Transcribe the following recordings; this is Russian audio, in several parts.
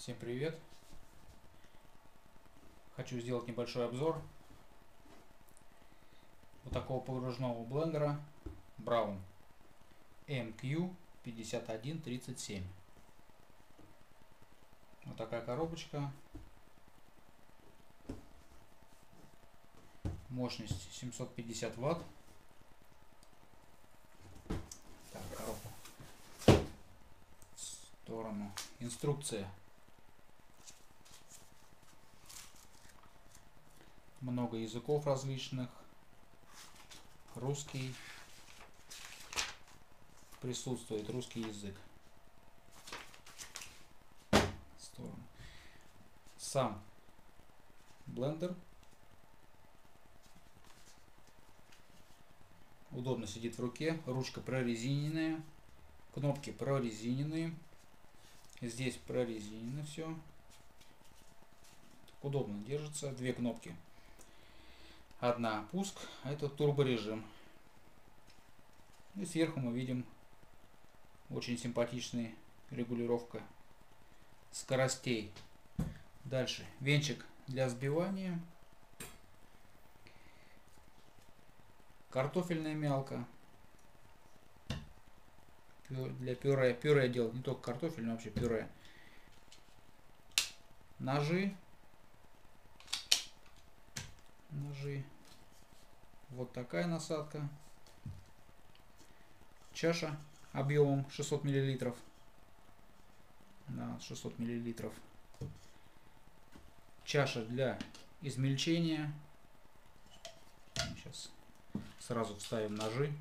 Всем привет! Хочу сделать небольшой обзор вот такого погружного блендера Braun MQ 5137. Вот такая коробочка. Мощность 750 Вт. Так, коробку в сторону. Инструкция. Много языков различных. Русский. Присутствует русский язык. В сторону. Сам блендер. Удобно сидит в руке. Ручка прорезиненная. Кнопки прорезиненные. Здесь прорезинено все. Удобно держится. Две кнопки. Одна пуск, а это турборежим. И сверху мы видим очень симпатичная регулировка скоростей. Дальше венчик для взбивания. Картофельная мялка. Для пюре. Пюре делать не только картофель, но вообще пюре. Ножи. Ножи. Вот такая насадка. Чаша объемом 600 миллилитров. Да, 600 миллилитров. Чаша для измельчения. Сейчас сразу вставим ножи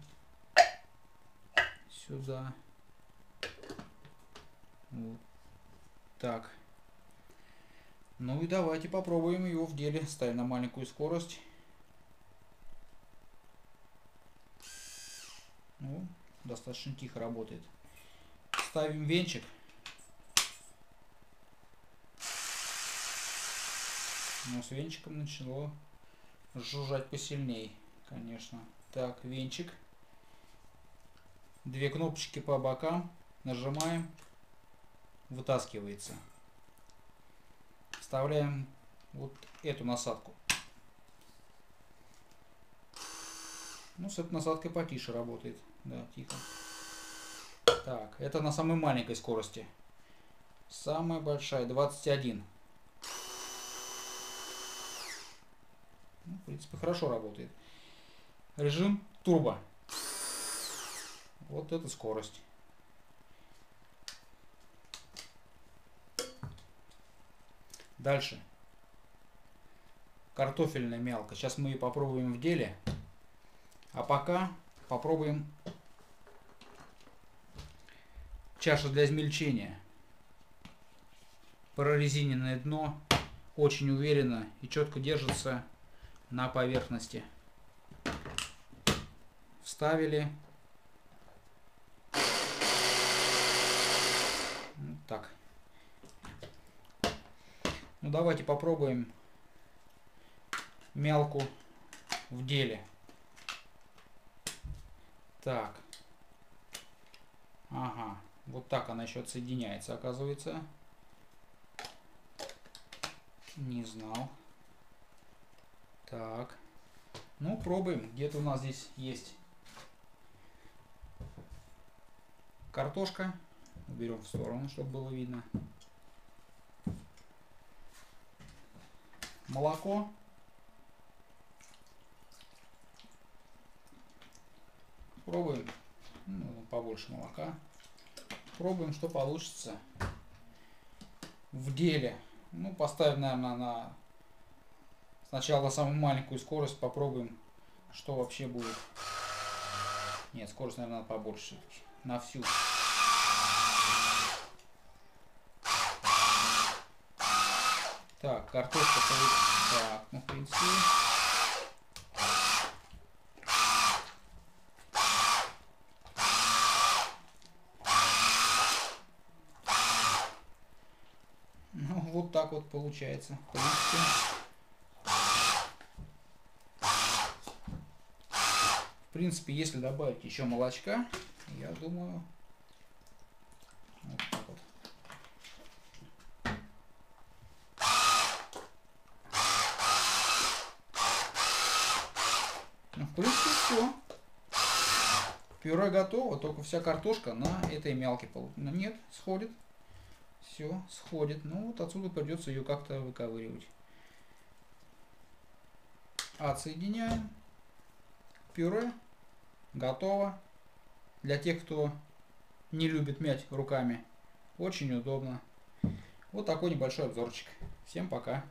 сюда. Вот так. Ну и давайте попробуем его в деле. Ставим на маленькую скорость. Ну, достаточно тихо работает. Ставим венчик. Но с венчиком начало жужжать посильней, конечно. Так, венчик. Две кнопочки по бокам. Нажимаем. Вытаскивается. Вставляем вот эту насадку. Ну, с этой насадкой потише работает. Да, тихо. Так, это на самой маленькой скорости. Самая большая, 21. Ну, в принципе, хорошо работает. Режим турбо. Вот это скорость. Дальше. Картофельная мялка. Сейчас мы ее попробуем в деле. А пока попробуем чашу для измельчения. Прорезиненное дно. Очень уверенно и четко держится на поверхности. Вставили. Вот так. Ну, давайте попробуем мялку в деле. Так. Ага. Вот так она еще отсоединяется, оказывается. Не знал. Так. Ну, пробуем. Где-то у нас здесь есть картошка. Уберем в сторону, чтобы было видно. Молоко. Пробуем. Ну, побольше молока. Пробуем, что получится в деле. Ну, поставим, наверное, на сначала самую маленькую скорость. Попробуем, что вообще будет. Нет, скорость, наверное, надо побольше. На всю. Так, картошка получится. Так, ну, в принципе. Ну, вот так вот получается. В принципе. Если добавить еще молочка, я думаю. Вот так вот. прыщи, все. Пюре готово, только вся картошка на этой мялке полутона. Нет, сходит. Все, сходит. Ну вот отсюда придется ее как-то выковыривать. Отсоединяем. Пюре. Готово. Для тех, кто не любит мять руками, очень удобно. Вот такой небольшой обзорчик. Всем пока.